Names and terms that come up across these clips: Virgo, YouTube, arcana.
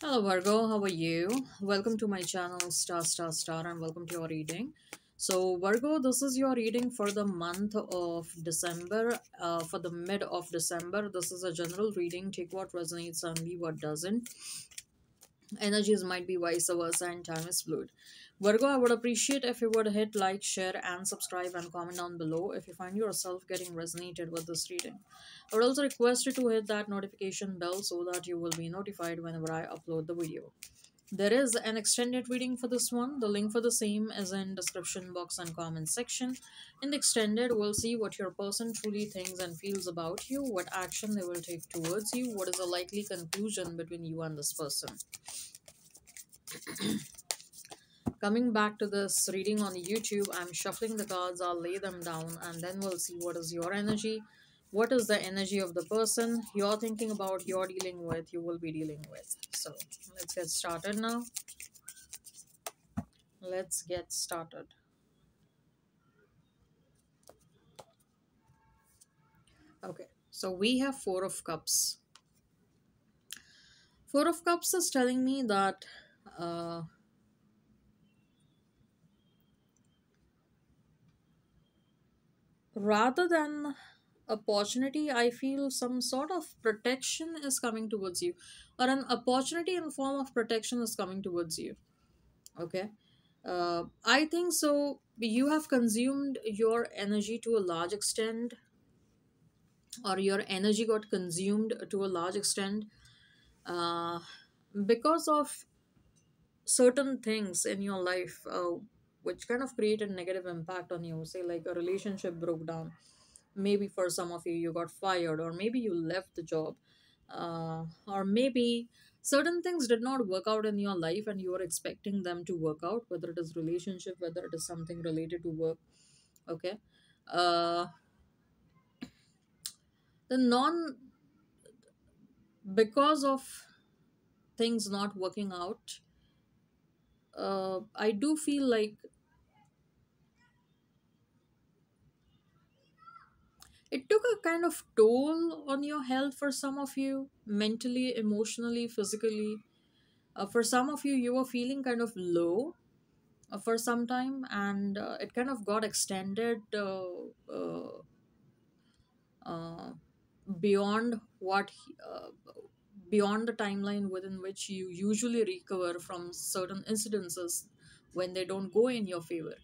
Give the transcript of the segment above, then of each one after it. Hello Virgo, how are you? Welcome to my channel ****, and welcome to your reading. So Virgo, this is your reading for the month of December, for the mid of December. This is a general reading. Take what resonates and leave what doesn't. Energies might be vice versa and time is fluid. Virgo, I would appreciate if you would hit like, share and subscribe and comment down below if you find yourself getting resonated with this reading. I would also request you to hit that notification bell so that you will be notified whenever I upload the video. There is an extended reading for this one. The link for the same is in description box and comment section. In the extended, we'll see what your person truly thinks and feels about you, what action they will take towards you, what is a likely conclusion between you and this person. Coming back to this reading on YouTube, I'm shuffling the cards, I'll lay them down and then we'll see what is your energy, what is the energy of the person you're thinking about, you're dealing with, you will be dealing with. So let's get started now. Let's get started. Okay, so we have Four of Cups. Four of Cups is telling me that rather than opportunity, I feel some sort of protection is coming towards you, or an opportunity in form of protection is coming towards you. Okay, I think so. You have consumed your energy to a large extent, or your energy got consumed to a large extent because of certain things in your life which kind of create a negative impact on you. Say like a relationship broke down. Maybe for some of you, you got fired, or maybe you left the job, or maybe certain things did not work out in your life and you were expecting them to work out, whether it is relationship, whether it is something related to work. Okay, because of things not working out, I do feel like it took a kind of toll on your health for some of you, mentally, emotionally, physically. For some of you, you were feeling kind of low for some time, and it kind of got extended beyond what beyond the timeline within which you usually recover from certain incidences when they don't go in your favor.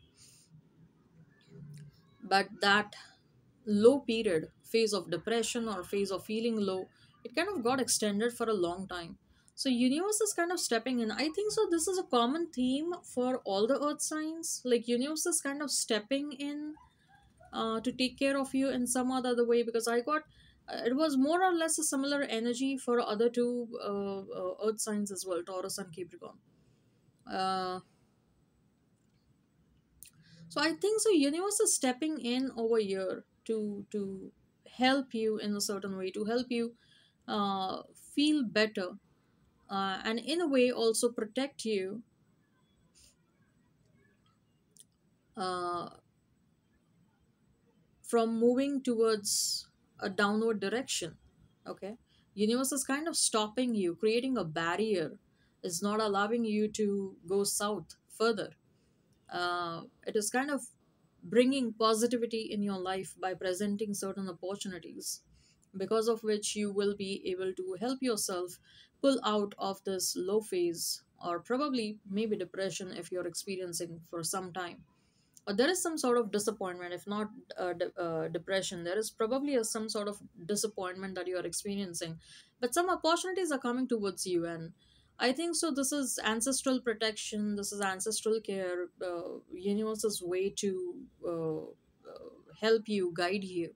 But that low period, phase of depression or phase of feeling low, it kind of got extended for a long time. So universe is kind of stepping in. I think so this is a common theme for all the earth signs. Like universe is kind of stepping in to take care of you in some other way, because I got, it was more or less a similar energy for other two earth signs as well, Taurus and Capricorn. So I think so universe is stepping in over here to help you in a certain way, to help you feel better, and in a way also protect you from moving towards a downward direction. Okay, universe is kind of stopping you, creating a barrier. It's not allowing you to go south further. It is kind of bringing positivity in your life by presenting certain opportunities, because of which you will be able to help yourself pull out of this low phase, or probably maybe depression if you're experiencing for some time, or there is some sort of disappointment. If not depression, there is probably some sort of disappointment that you are experiencing, but some opportunities are coming towards you. And I think so this is ancestral protection, this is ancestral care, universe's way to help you, guide you.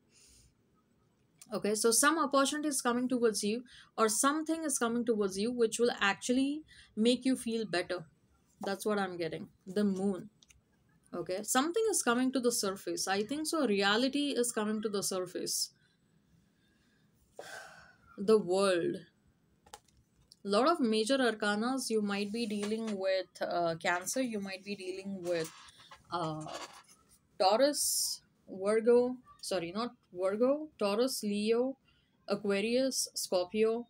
Okay, so some opportunity is coming towards you, or something is coming towards you which will actually make you feel better. That's what I'm getting, the Moon. Okay, something is coming to the surface. I think so reality is coming to the surface, the world. A lot of major arcanas. You might be dealing with Cancer, you might be dealing with Taurus, Virgo, sorry, not Virgo, Taurus, Leo, Aquarius, Scorpio.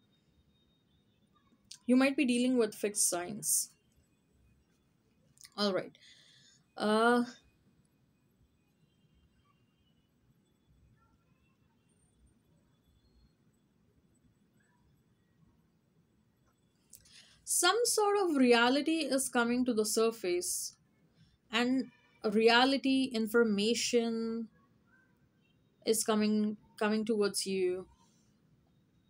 You might be dealing with fixed signs. All right. Some sort of reality is coming to the surface, and reality, information is coming towards you.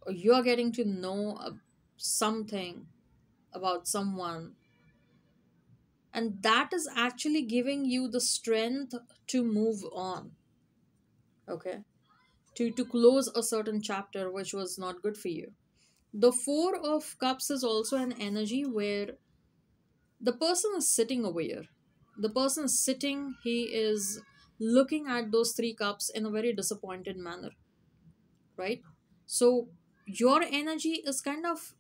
You're getting to know something about someone, and that is actually giving you the strength to move on, okay, to close a certain chapter which was not good for you. The Four of Cups is also an energy where the person is sitting over here. The person is sitting, he is looking at those three cups in a very disappointed manner, right? So your energy is kind of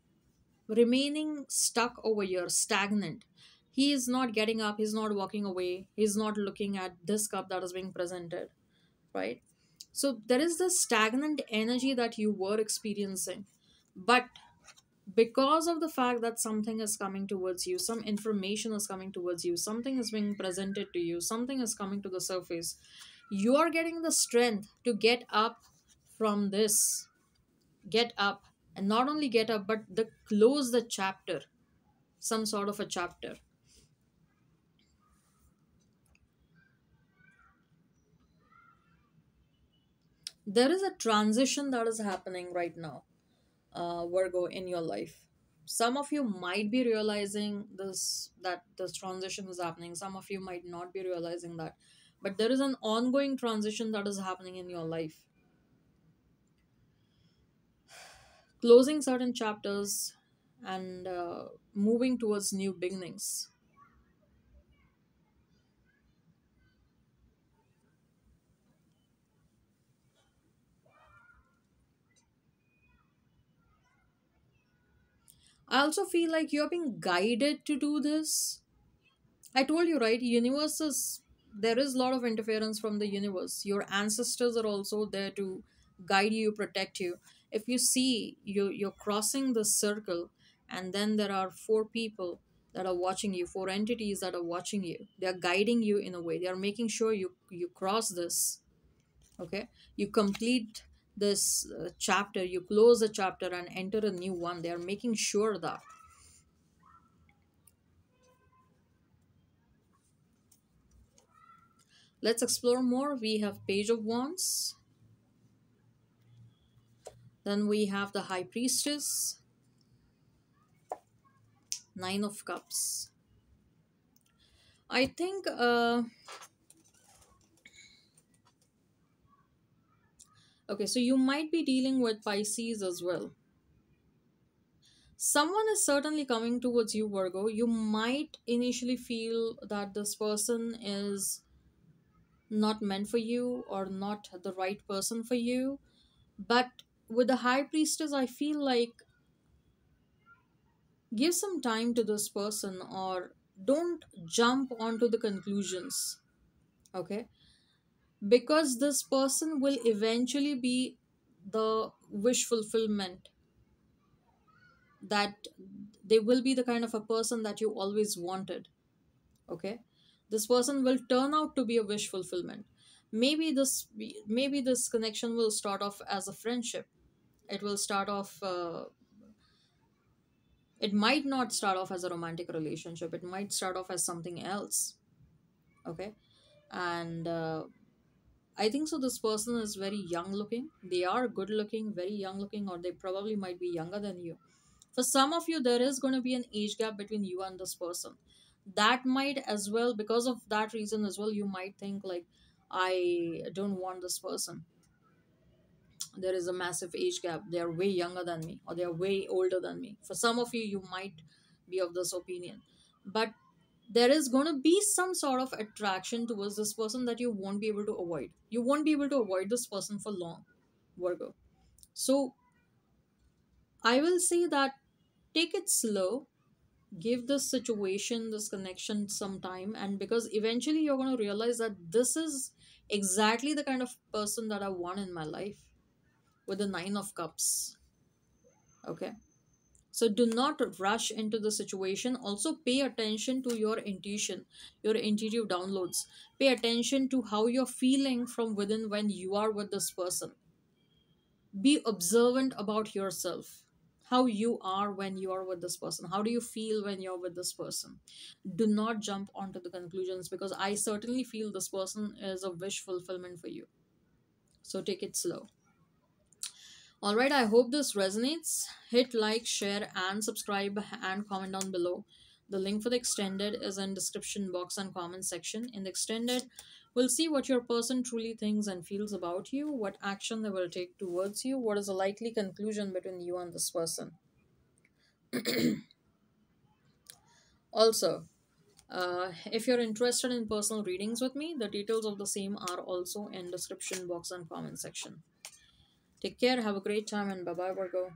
remaining stuck over here, stagnant. He is not getting up, he's not walking away, he's not looking at this cup that is being presented, right? So there is this stagnant energy that you were experiencing, but because of the fact that something is coming towards you, some information is coming towards you, something is being presented to you, something is coming to the surface, you are getting the strength to get up from this. Get up, and not only get up, but close the chapter, some sort of a chapter. There is a transition that is happening right now, Virgo, in your life. Some of you might be realizing that this transition is happening. Some of you might not be realizing that, but there is an ongoing transition that is happening in your life. Closing certain chapters and moving towards new beginnings. I also feel like you're being guided to do this. I told you, right? There is a lot of interference from the universe. Your ancestors are also there to guide you, protect you. If you see, you're crossing the circle, and then there are four people that are watching you, four entities that are watching you. They are guiding you in a way. They are making sure you cross this, okay? You complete this chapter, you close the chapter and enter a new one. They are making sure that. Let's explore more. We have Page of Wands. Then we have the High Priestess, Nine of Cups. I think okay, so you might be dealing with Pisces as well. Someone is certainly coming towards you, Virgo. You might initially feel that this person is not meant for you or not the right person for you, but with the High Priestess, I feel like give some time to this person, or don't jump onto the conclusions, okay? Because this person will eventually be the wish fulfillment, that they will be the kind of a person that you always wanted, okay? This person will turn out to be a wish fulfillment. Maybe this connection will start off as a friendship. It will start off, it might not start off as a romantic relationship. It might start off as something else. Okay. And I think so this person is very young looking. They are good looking, very young looking, or they probably might be younger than you. For some of you, there is going to be an age gap between you and this person. That might as well, because of that reason as well, you might think like, I don't want this person. There is a massive age gap. They are way younger than me, or they are way older than me. For some of you, you might be of this opinion. But there is going to be some sort of attraction towards this person that you won't be able to avoid. You won't be able to avoid this person for long, Virgo. So I will say that take it slow. Give this situation, this connection some time, and because eventually you're going to realize that this is exactly the kind of person that I want in my life, with the Nine of Cups. Okay, So do not rush into the situation. Also pay attention to your intuition, your intuitive downloads. Pay attention to how you're feeling from within when you are with this person. Be observant about yourself, how you are when you are with this person. How do you feel when you're with this person? Do not jump onto the conclusions, because I certainly feel this person is a wish fulfillment for you. So take it slow. Alright, I hope this resonates. Hit like, share and subscribe and comment down below. The link for the extended is in description box and comment section. In the extended, we'll see what your person truly thinks and feels about you, what action they will take towards you, what is the likely conclusion between you and this person. Also, if you're interested in personal readings with me, the details of the same are also in description box and comment section. Take care, have a great time, and bye-bye, Virgo.